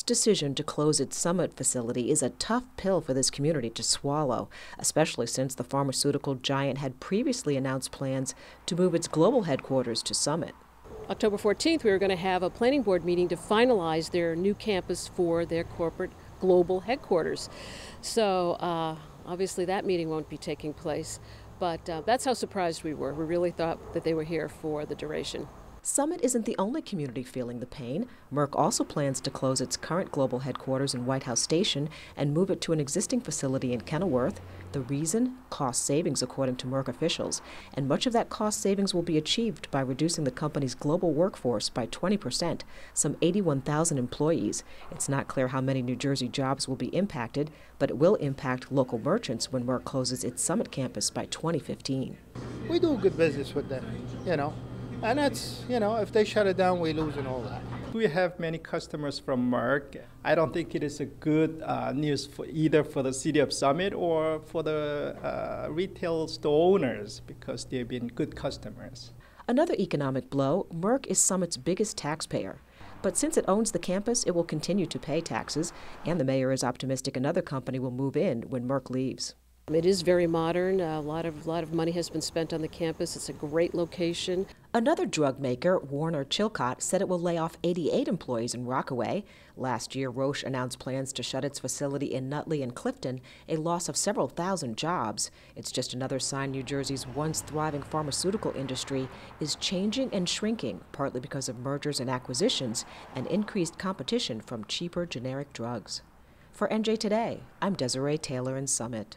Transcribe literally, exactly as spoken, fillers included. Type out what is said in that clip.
Merck's decision to close its Summit facility is a tough pill for this community to swallow, especially since the pharmaceutical giant had previously announced plans to move its global headquarters to Summit. October fourteenth, we were going to have a planning board meeting to finalize their new campus for their corporate global headquarters. So uh, obviously that meeting won't be taking place, but uh, that's how surprised we were. We really thought that they were here for the duration. Summit isn't the only community feeling the pain. Merck also plans to close its current global headquarters in Whitehouse Station and move it to an existing facility in Kenilworth. The reason? Cost savings, according to Merck officials. And much of that cost savings will be achieved by reducing the company's global workforce by twenty percent, some eighty-one thousand employees. It's not clear how many New Jersey jobs will be impacted, but it will impact local merchants when Merck closes its Summit campus by twenty fifteen. We do good business with them, you know. And that's, you know, if they shut it down, we lose and all that. We have many customers from Merck. I don't think it is a good uh, news for either for the city of Summit or for the uh, retail store owners, because they've been good customers. Another economic blow, Merck is Summit's biggest taxpayer. But since it owns the campus, it will continue to pay taxes, and the mayor is optimistic another company will move in when Merck leaves. It is very modern. A lot of, lot of money has been spent on the campus. It's a great location. Another drug maker, Warner Chilcott, said it will lay off eighty-eight employees in Rockaway. Last year, Roche announced plans to shut its facility in Nutley and Clifton, a loss of several thousand jobs. It's just another sign New Jersey's once thriving pharmaceutical industry is changing and shrinking, partly because of mergers and acquisitions and increased competition from cheaper generic drugs. For N J Today, I'm Desiree Taylor in Summit.